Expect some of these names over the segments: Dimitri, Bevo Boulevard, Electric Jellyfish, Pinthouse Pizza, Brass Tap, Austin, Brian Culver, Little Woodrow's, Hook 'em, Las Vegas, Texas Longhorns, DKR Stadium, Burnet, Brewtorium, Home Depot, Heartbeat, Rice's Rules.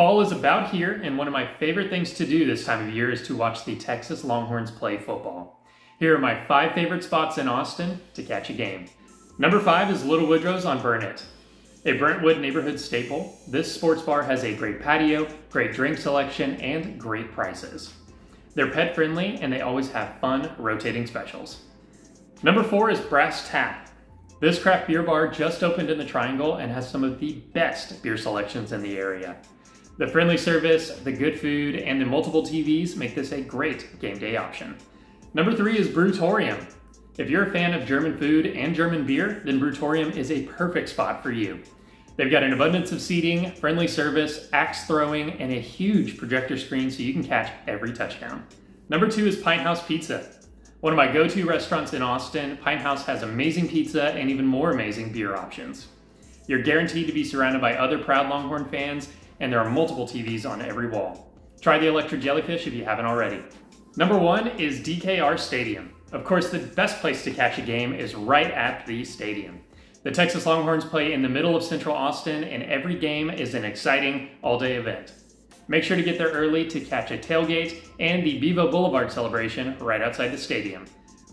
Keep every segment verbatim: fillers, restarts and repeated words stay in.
Fall is about here, and one of my favorite things to do this time of year is to watch the Texas Longhorns play football. Here are my five favorite spots in Austin to catch a game. Number five is Little Woodrow's on Burnet. A Brentwood neighborhood staple, this sports bar has a great patio, great drink selection, and great prices. They're pet friendly, and they always have fun rotating specials. Number four is Brass Tap. This craft beer bar just opened in the Triangle and has some of the best beer selections in the area. The friendly service, the good food, and the multiple T Vs make this a great game day option. Number three is Brewtorium. If you're a fan of German food and German beer, then Brewtorium is a perfect spot for you. They've got an abundance of seating, friendly service, axe throwing, and a huge projector screen so you can catch every touchdown. Number two is Pinthouse Pizza. One of my go-to restaurants in Austin, Pinthouse has amazing pizza and even more amazing beer options. You're guaranteed to be surrounded by other proud Longhorn fans, and there are multiple T Vs on every wall. Try the Electric Jellyfish if you haven't already. Number one is D K R Stadium. Of course, the best place to catch a game is right at the stadium. The Texas Longhorns play in the middle of Central Austin, and every game is an exciting all-day event. Make sure to get there early to catch a tailgate and the Bevo Boulevard celebration right outside the stadium.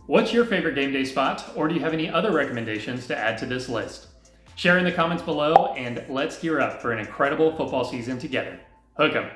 What's your favorite game day spot, or do you have any other recommendations to add to this list? Share in the comments below, and let's gear up for an incredible football season together. Hook 'em!